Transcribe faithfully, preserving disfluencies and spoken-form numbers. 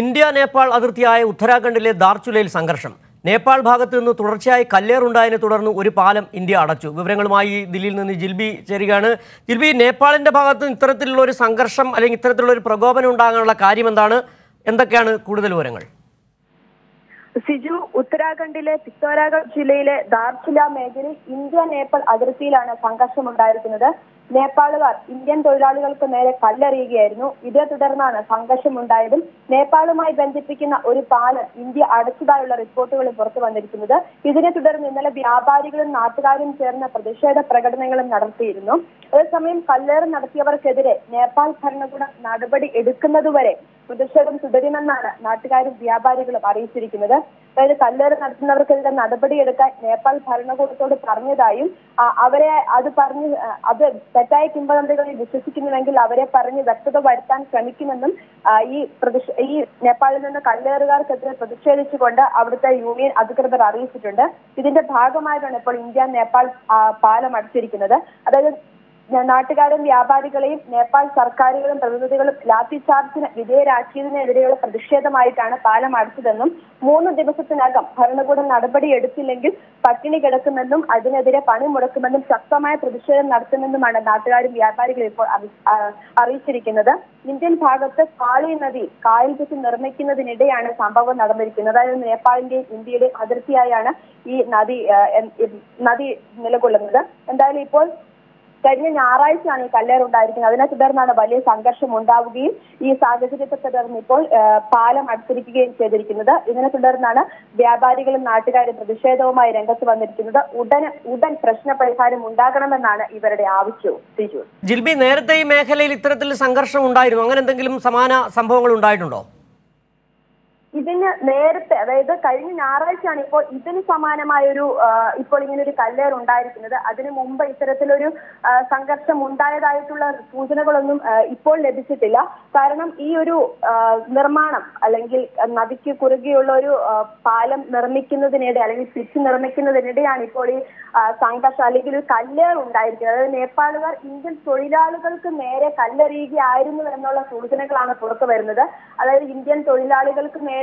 India Nepal അതിർത്തിയായ ഉത്തരാഖണ്ഡിലെ ദാർചുലയിൽ സംഘർഷം നേപ്പാൾ ഭാഗത്തു നിന്ന് തുടർച്ചയായി കല്ലേറുണ്ടായതിനെ തുടർന്ന് ഒരു പാലം ഇന്ത്യ അടച്ചു വിവരങ്ങളുമായി ദില്ലിയിൽ നിന്ന് ജിൽബി ചേരുകയാണ് ജിൽബി നേപ്പാളിന്റെ ഭാഗത്തു നിന്ന് ഇത്തരത്തിലുള്ള ഒരു സംഘർഷം അല്ലെങ്കിൽ ഇത്തരത്തിലുള്ള ഒരു പ്രകോപനം ഉണ്ടാകാനുള്ള കാര്യം എന്താണ് എന്തൊക്കെയാണ് കൂടുതൽ വിവരങ്ങൾ സിജു ഉത്തരാഖണ്ഡിലെ പിത്തോരാഗഡ് ജില്ലയിലെ ദാർചുല മേഖലയിൽ ഇന്ത്യ നേപ്പാൾ അതിർത്തിയിലാണ് സംഘർഷം ഉണ്ടായിരിക്കുന്നത് നേപ്പാളുകാർ ഇന്ത്യൻ തൊഴിലാളികൾക്ക് നേരെ കല്ലെറിയുകയായിരുന്നു ഇതേ തുടർന്നാണ് സംഘർഷമുണ്ടായതും നേപ്പാളുമായി ബന്ധിപ്പിക്കുന്ന ഒരു പാലം ഇന്ത്യ അടച്ചതായുള്ള റിപ്പോർട്ടുകൾ പുറത്തു വന്നിരിക്കുന്നത് ഇതിനെ തുടർന്ന് ഇന്നലെ വ്യാപാരികളും നാട്ടുകാരും ചേർന്ന പ്രതിഷേധ പ്രകടനങ്ങളും നടത്തിയിരുന്നു അതേസമയം കല്ലേറ് നടത്തിയവർക്കെതിരെ നേപ്പാൾ ഭരണകൂടം നടപടി എടുക്കുന്നതുവരെ പ്രതിഷേധം തുടരുമെന്നാണ് നാട്ടുകാരും വ്യാപാരികളും അറിയിച്ചിരിക്കുന്നത് അതായത് കല്ലേറ് നടത്തുന്നവർക്കെതിരെ നടപടിയെടുക്കാൻ നേപ്പാൾ ഭരണകൂടത്തോട് പറഞ്ഞതായും അവരെ അത് പറഞ്ഞ് അത് തെറ്റായ കിംവദന്തികളിൽ വിശ്വസിക്കുന്നുവെങ്കിൽ അവരെ പറഞ്ഞ് വ്യക്തത വരുത്താൻ ശ്രമിക്കുമെന്നും ഈ ഈ നേപ്പാളിൽ നിന്ന് കല്ലേറുകാർക്കെതിരെ പ്രതിഷേധിച്ചുകൊണ്ട് അവിടുത്തെ യൂണിയൻ അധികൃതർ അറിയിച്ചിട്ടുണ്ട് ഇതിന്റെ ഭാഗമായിട്ടാണ് ഇപ്പോൾ ഇന്ത്യ നേപ്പാൾ പാലം അടച്ചിരിക്കുന്നത് അതായത് നാട്ടുകാരും വ്യാപാരികളെയും നേപ്പാൾ സർക്കാരുകളും പ്രതിനിധികളും ലാത്തിചാർജിന് വിധേയരാക്കിയതിനെതിരെയുള്ള പ്രതിഷേധമായിട്ടാണ് പാലം അടച്ചതെന്നും മൂന്ന് ദിവസത്തിനകം ഭരണകൂടം നടപടിയെടുത്തില്ലെങ്കിൽ പട്ടിണി കിടക്കുമെന്നും അതിനെതിരെ പണിമുടക്കുമെന്നും ശക്തമായ പ്രതിഷേധം നടത്തുമെന്നുമാണ് നാട്ടുകാരും വ്യാപാരികളും ഇപ്പോൾ അറിയിച്ചിരിക്കുന്നത് ഇന്ത്യൻ ഭാഗത്ത് കാളി നദി കായൽ വെച്ച് നിർമ്മിക്കുന്നതിനിടെയാണ് സംഭവം നടന്നിരിക്കുന്നത് അതായത് നേപ്പാളിന്റെയും ഇന്ത്യയുടെയും അതിർത്തിയായാണ് ഈ നദി നദി നിലകൊള്ളുന്നത് എന്തായാലും ഇപ്പോൾ കഴിഞ്ഞ ഞായറാഴ്ചയാണ് ഈ കല്ലേറുണ്ടായിരിക്കുന്നത് അതിനെ തുടർന്നാണ് വലിയ സംഘർഷം ഉണ്ടാവുകയും ഈ സാഹചര്യത്തെ തുടർന്ന് ഇപ്പോൾ പാലം അടച്ചിരിക്കുകയും ചെയ്തിരിക്കുന്നത് ഇതിനെ തുടർന്നാണ് വ്യാപാരികളും നാട്ടുകാരും പ്രതിഷേധവുമായി രംഗത്ത് വന്നിരിക്കുന്നത് ഉടൻ ഉടൻ പ്രശ്ന പരിഹാരം ഉണ്ടാകണമെന്നാണ് ഇവരുടെ ആവശ്യവും സിജു ജിൽബി നേരത്തെ ഈ മേഖലയിൽ ഇത്തരത്തിൽ സംഘർഷം ഉണ്ടായിരുന്നു അങ്ങനെ എന്തെങ്കിലും സമാന സംഭവങ്ങൾ ഉണ്ടായിട്ടുണ്ടോ ഇതിന് നേരത്തെ അതായത് കഴിഞ്ഞ ഞായറാഴ്ചയാണ് ഇപ്പോൾ ഇതിന് സമാനമായൊരു ഇപ്പോൾ ഇങ്ങനൊരു കല്ലേറുണ്ടായിരിക്കുന്നത് അതിനു മുമ്പ് ഇത്തരത്തിലൊരു സംഘർഷം ഉണ്ടായതായിട്ടുള്ള സൂചനകളൊന്നും ഇപ്പോൾ ലഭിച്ചിട്ടില്ല കാരണം ഈ ഒരു നിർമ്മാണം അല്ലെങ്കിൽ നദിക്ക് കുറുകെയുള്ള ഒരു പാലം നിർമ്മിക്കുന്നതിനിടെ അല്ലെങ്കിൽ പിച്ച് നിർമ്മിക്കുന്നതിനിടെയാണ് ഇപ്പോൾ ഈ സംഘർഷം അല്ലെങ്കിൽ ഒരു കല്ലേറ് ഉണ്ടായിരിക്കുന്നത് അതായത് നേപ്പാളുകാർ ഇന്ത്യൻ തൊഴിലാളികൾക്ക് നേരെ കല്ലെറിയുകയായിരുന്നു എന്നുള്ള സൂചനകളാണ് പുറത്തു വരുന്നത് അതായത് ഇന്ത്യൻ തൊഴിലാളികൾക്ക് നേരെ